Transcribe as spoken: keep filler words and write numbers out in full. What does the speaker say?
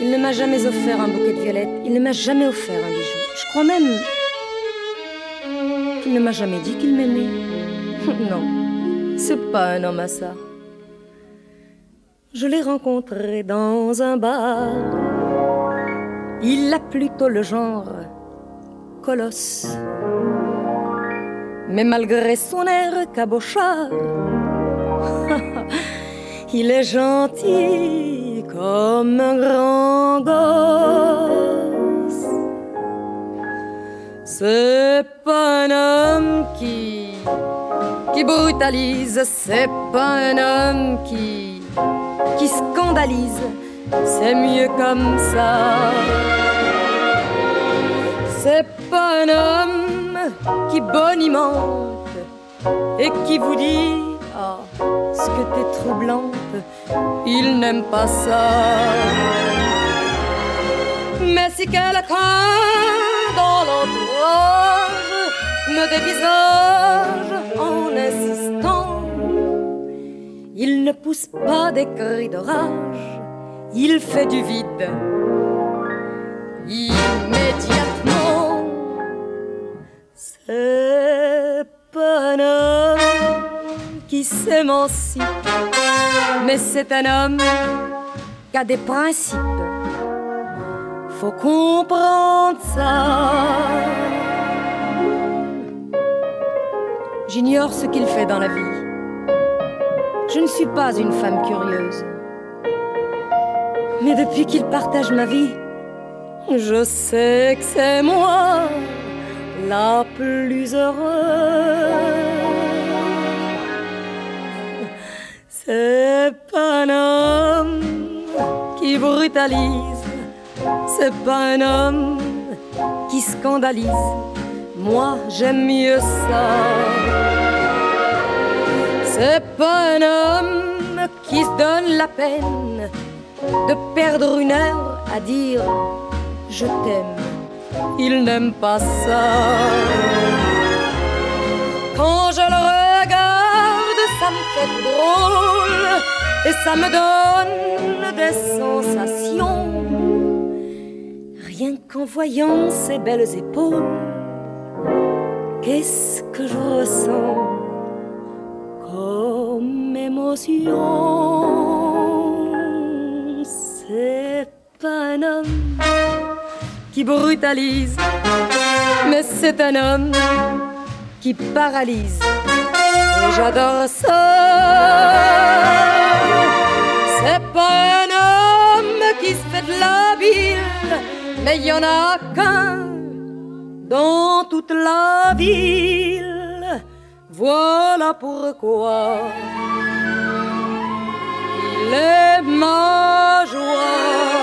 Il ne m'a jamais offert un bouquet de violettes. Il ne m'a jamais offert un bijou. Je crois même qu'il ne m'a jamais dit qu'il m'aimait. Non, c'est pas un homme à ça. Je l'ai rencontré dans un bar. Il a plutôt le genre colosse. Mais malgré son air cabochard, il est gentil comme un grand gosse. C'est pas un homme qui, qui brutalise. C'est pas un homme qui... qui scandalise, c'est mieux comme ça. C'est pas un homme qui bonimente et qui vous dit « Ah, ce que t'es troublante », il n'aime pas ça. Mais si quelqu'un dans l'entourage me dévisage en insistant, il ne pousse pas des cris d'orage, il fait du vide. Immédiatement, c'est pas un homme qui s'émancipe, mais c'est un homme qui a des principes. Faut comprendre ça. J'ignore ce qu'il fait dans la vie. Je ne suis pas une femme curieuse. Mais depuis qu'il partage ma vie, je sais que c'est moi la plus heureuse. C'est pas un homme qui brutalise. C'est pas un homme qui scandalise. Moi, j'aime mieux ça. C'est pas un homme qui se donne la peine de perdre une heure à dire « je t'aime ». Il n'aime pas ça. Quand je le regarde, ça me fait drôle et ça me donne des sensations. Rien qu'en voyant ses belles épaules, qu'est-ce que je ressens comme émotion. C'est pas un homme qui brutalise, mais c'est un homme qui paralyse. Et j'adore ça. C'est pas un homme qui se fait de la bile, mais il y en a qu'un dans toute la ville. Voilà pourquoi il est ma joie.